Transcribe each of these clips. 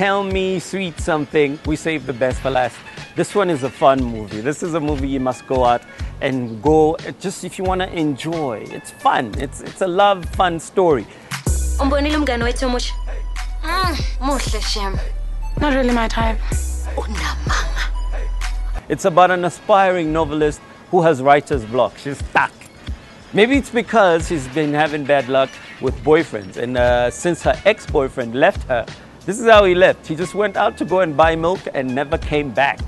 Tell me sweet something. We save the best for last. This one is a fun movie. This is a movie you must go out and go just if you want to enjoy. It's fun. It's a love fun story. Not really my type. It's about an aspiring novelist who has writer's block. She's stuck. Maybe it's because she's been having bad luck with boyfriends, and since her ex-boyfriend left her. This is how he left. He just went out to go and buy milk and never came back.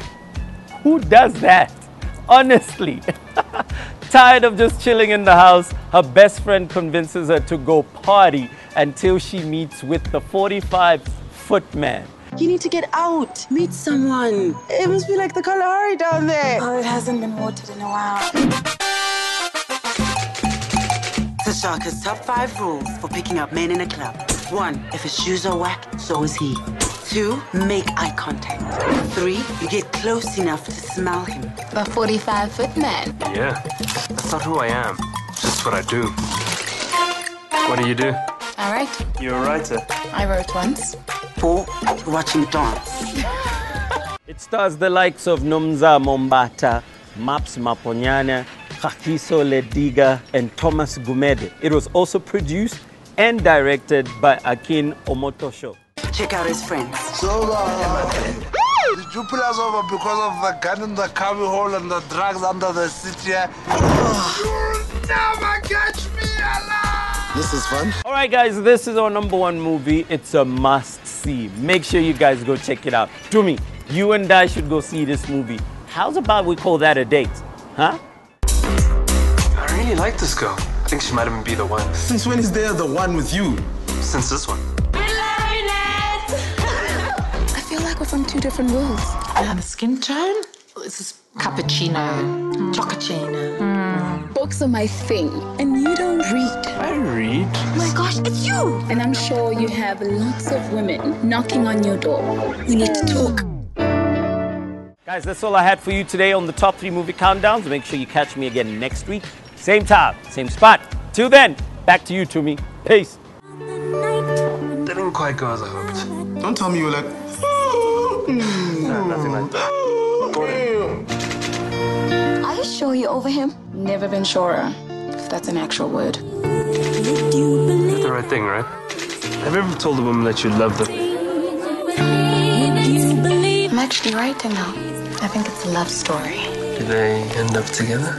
Who does that? Honestly. Tired of just chilling in the house, her best friend convinces her to go party until she meets with the 45-foot man. You need to get out. Meet someone. It must be like the Kalahari down there. Oh, it hasn't been watered in a while. Tashaka's top 5 rules for picking up men in a club. 1, if his shoes are whack, so is he. 2, make eye contact. 3, you get close enough to smell him. The 45-foot man. Yeah, that's not who I am. It's just what I do. What do you do? I write. You're a writer. I wrote once. 4, watching dance. It stars the likes of Nomza Mombata, Maps Maponyana, Khakiso Lediga, and Thomas Gumede. It was also produced and directed by Akin Omotosho. Check out his friends. So long. Did you pull us over because of the gun in the cubby hole and the drugs under the seat here? You'll never catch me alive! This is fun. All right, guys, this is our #1 movie. It's a must-see. Make sure you guys go check it out. Tumi, you and I should go see this movie. How's about we call that a date? Huh? I really like this girl. I think she might even be the one. Since when is there the one with you? Since this one. We're loving it! I feel like we're from 2 different worlds. The skin tone? This is cappuccino, chocochino. Books are my thing, and you don't read. I read. Oh my gosh, it's you! And I'm sure you have lots of women knocking on your door. We need to talk. Guys, that's all I had for you today on the top 3 movie countdowns. Make sure you catch me again next week. Same time, same spot. Till then, back to you, Tumi. Peace. That didn't quite go as I hoped. Don't tell me you were like... No, nothing like that. Are you sure you're over him? Never been surer, if that's an actual word. That's the right thing, right? Have you ever told a woman that you love them? I'm actually writing now. I think it's a love story. Do they end up together?